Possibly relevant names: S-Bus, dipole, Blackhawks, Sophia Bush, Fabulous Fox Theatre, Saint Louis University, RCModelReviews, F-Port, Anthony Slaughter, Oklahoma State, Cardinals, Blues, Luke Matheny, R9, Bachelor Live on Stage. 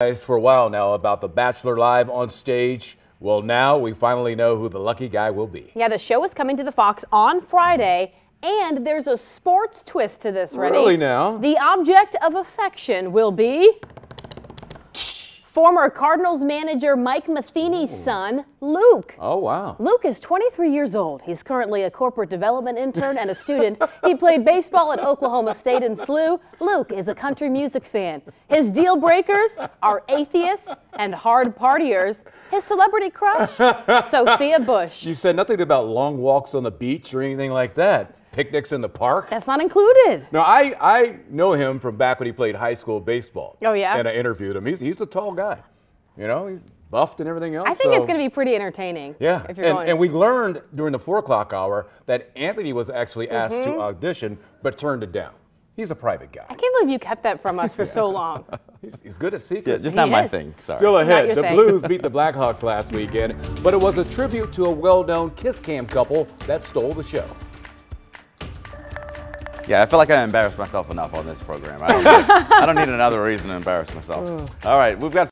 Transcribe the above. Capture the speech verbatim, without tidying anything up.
Guys, for a while now about the Bachelor Live on Stage. Well, now we finally know who the lucky guy will be. Yeah, the show is coming to the Fox on Friday, and there's a sports twist to this. Ready? Really now? The object of affection will be former Cardinals manager Luke Matheny's son, Luke. Oh, wow. Luke is twenty-three years old. He's currently a corporate development intern and a student. He played baseball at Oklahoma State and S L U. Luke is a country music fan. His deal breakers are atheists and hard partiers. His celebrity crush, Sophia Bush. You said nothing about long walks on the beach or anything like that. Picnics in the park? That's not included. No, I, I know him from back when he played high school baseball. Oh, yeah? And I interviewed him. He's, he's a tall guy. You know, he's buffed and everything else. I think so. It's going to be pretty entertaining. Yeah. If you're and, going. and we learned during the four o'clock hour that Anthony was actually asked mm-hmm. to audition but turned it down. He's a private guy. I can't believe you kept that from us for yeah. so long. He's, he's good at secrets. Yeah, just not he my is. thing. Sorry. Still ahead, the thing. Blues beat the Blackhawks last weekend, but it was a tribute to a well-known kiss cam couple that stole the show. Yeah, I feel like I embarrassed myself enough on this program. I don't need, I don't need another reason to embarrass myself. All right, we've got